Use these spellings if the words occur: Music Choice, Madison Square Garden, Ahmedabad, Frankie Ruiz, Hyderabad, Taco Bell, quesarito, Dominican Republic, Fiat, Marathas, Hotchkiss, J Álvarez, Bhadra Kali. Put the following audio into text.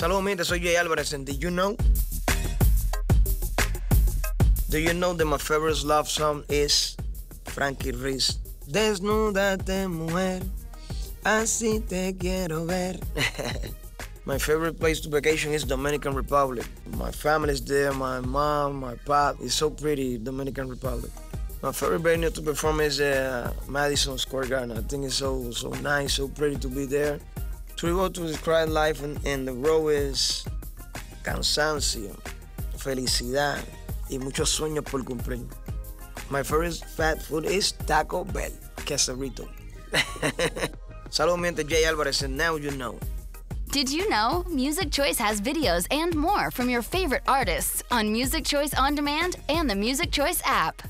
Saludos, gente, soy J Álvarez, and did you know? Do you know that my favorite love song is Frankie Ruiz? Desnúdate, mujer, así te quiero ver. My favorite place to vacation is Dominican Republic. My family's there, my mom, my pop. It's so pretty, Dominican Republic. My favorite venue to perform is Madison Square Garden. I think it's so nice, so pretty to be there. Tribute to describe life in the road is cansancio, felicidad, y muchos sueños por cumplir. My favorite fast food is Taco Bell, quesarito. Saludos, mi gente, J Álvarez, and now you know. Did you know? Music Choice has videos and more from your favorite artists on Music Choice On Demand and the Music Choice app.